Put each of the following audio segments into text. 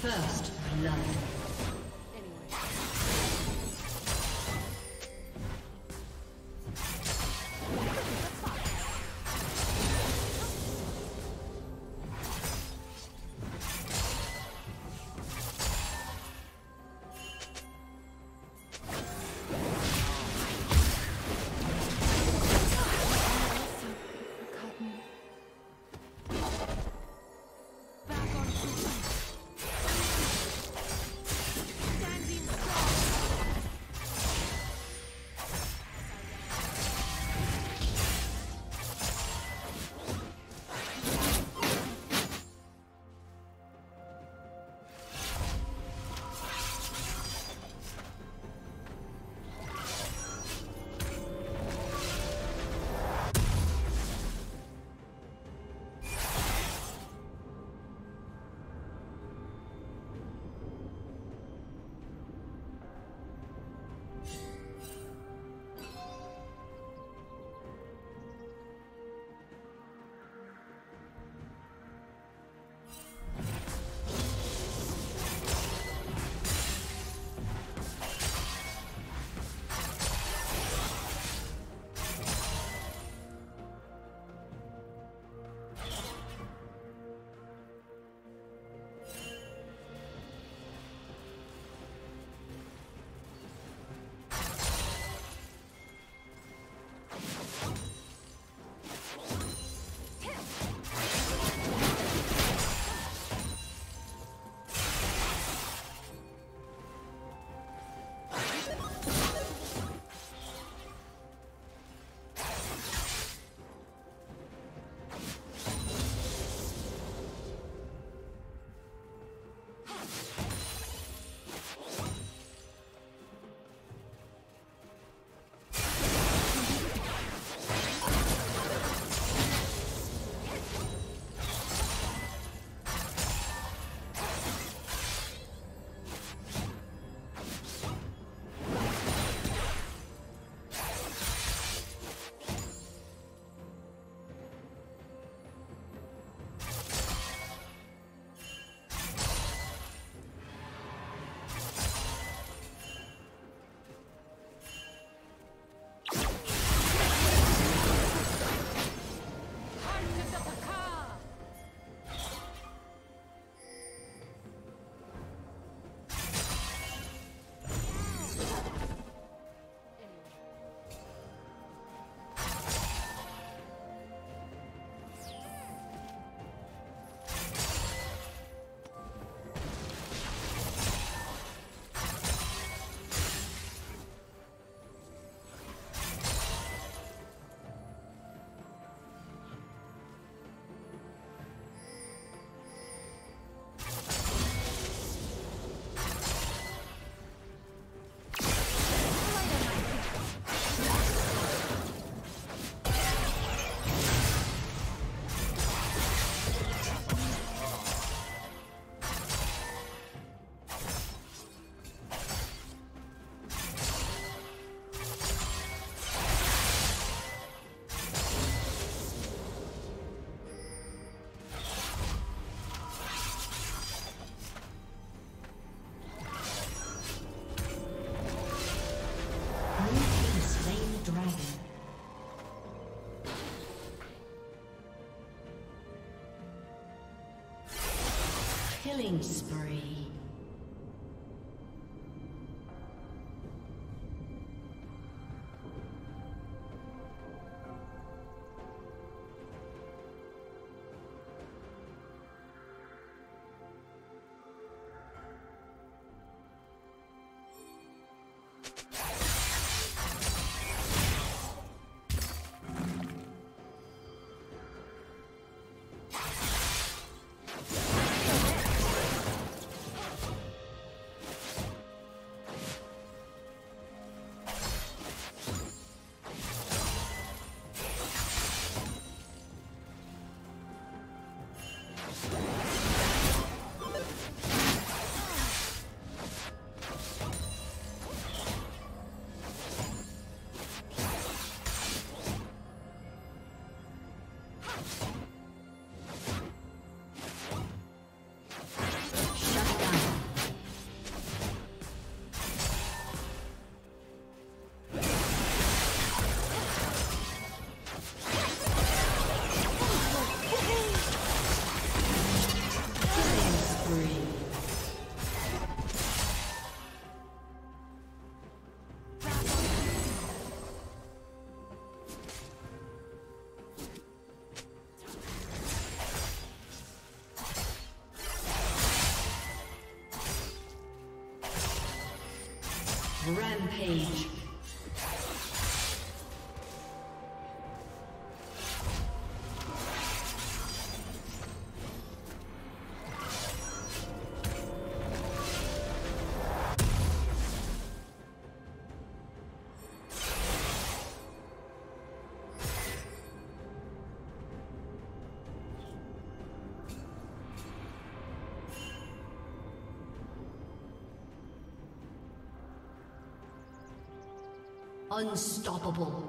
First blood. Killing spree. Rampage. Unstoppable.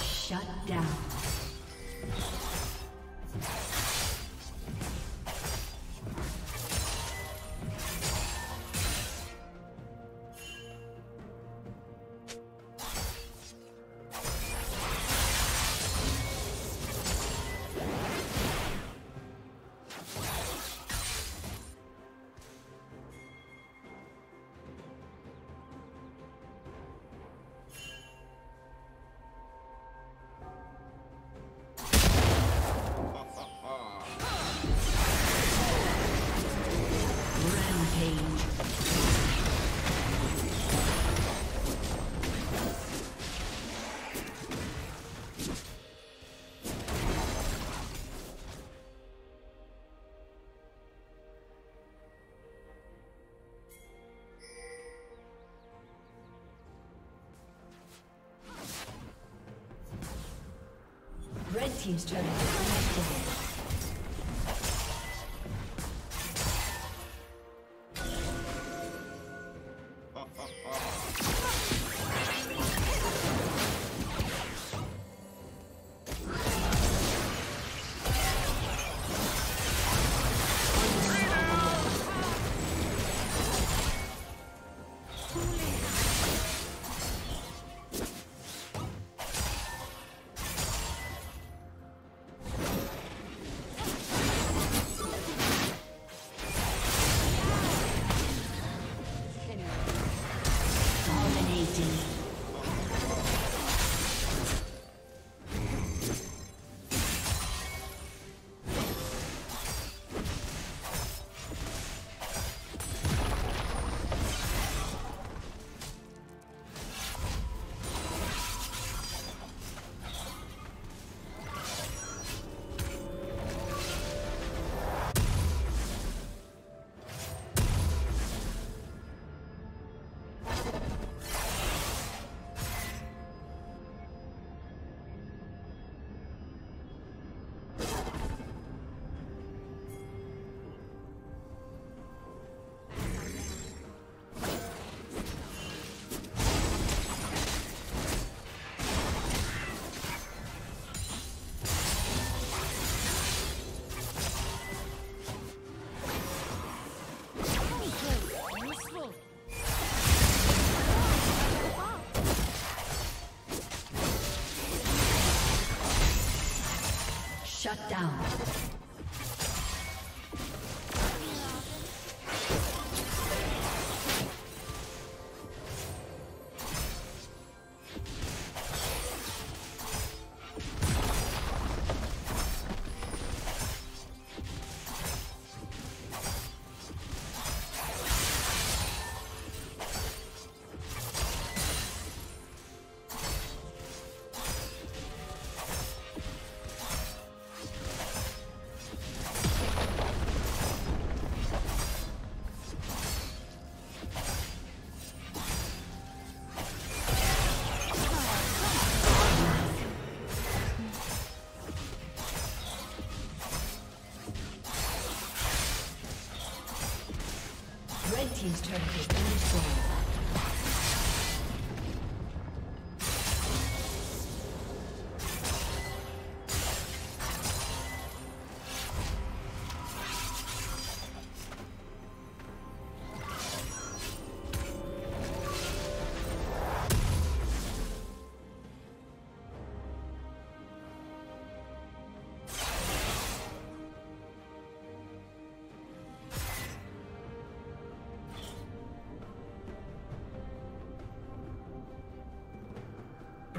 Shut down. Red team's turn. Shut down. He's turned his own.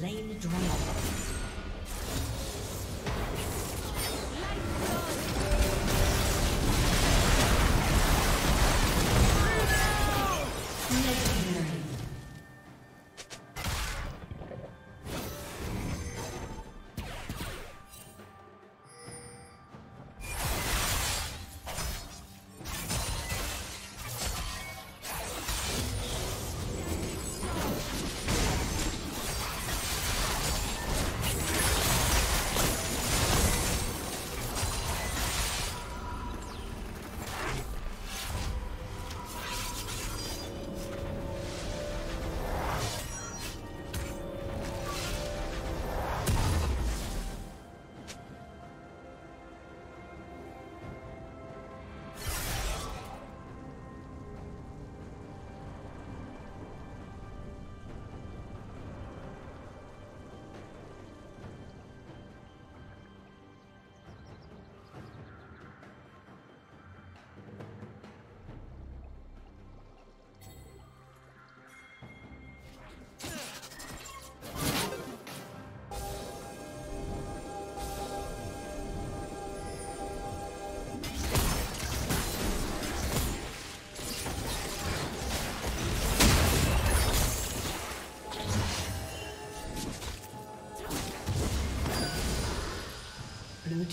slain the dragon. Blue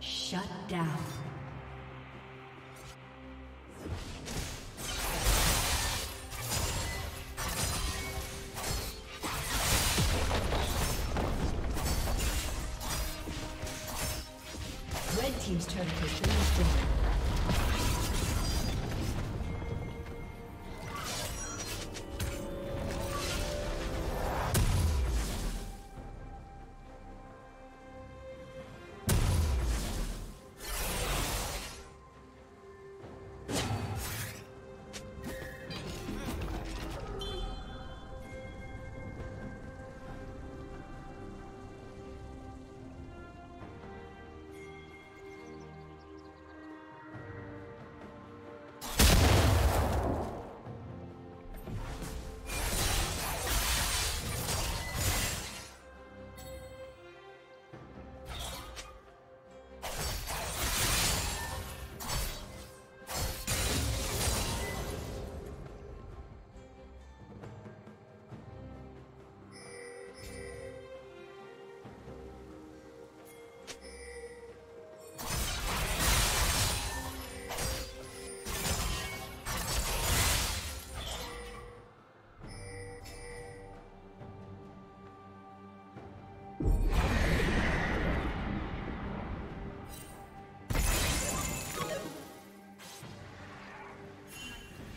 Shut down. Red team's turret has been destroyed.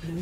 Blue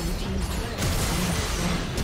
Blue team's turret has been destroyed.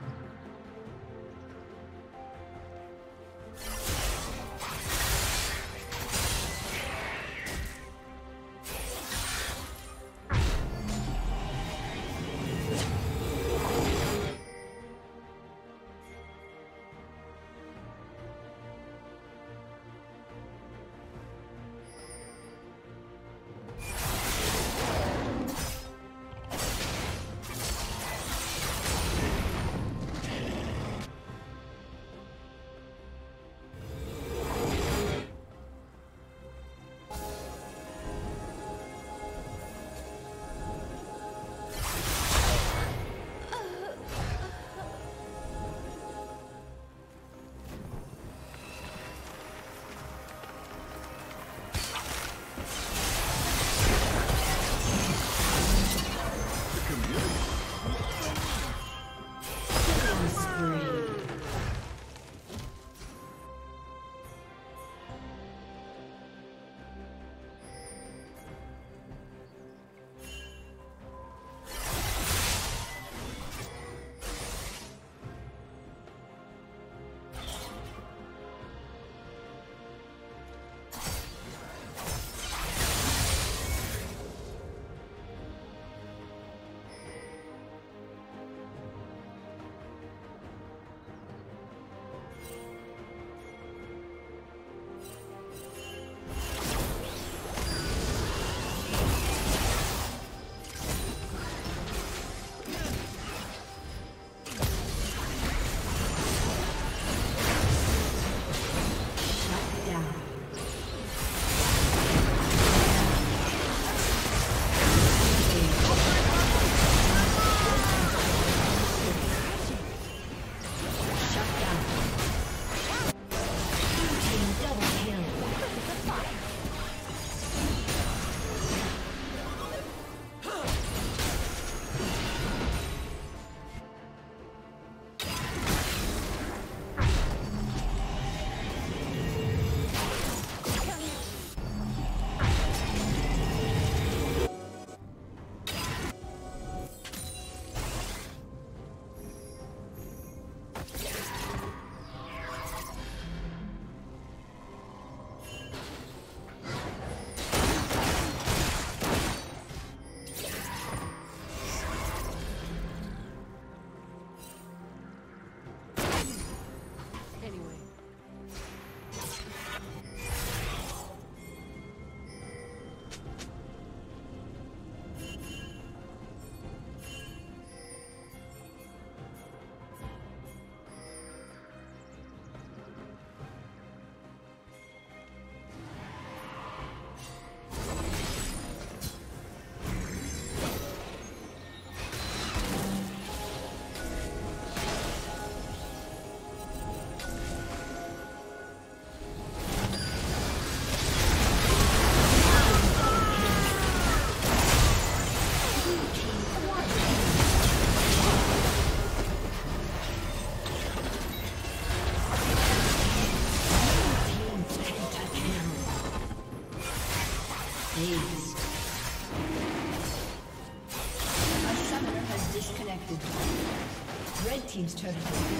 Red team's turret has been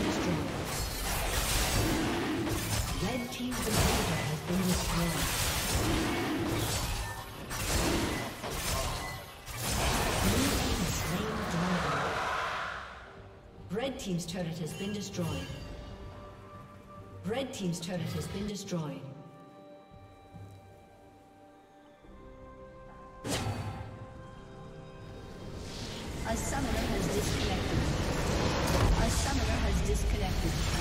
destroyed. Red team's invader has been destroyed. Blue team slain the dragon. Red team's turret has been destroyed. Red team's turret has been destroyed. A summoner has disconnected.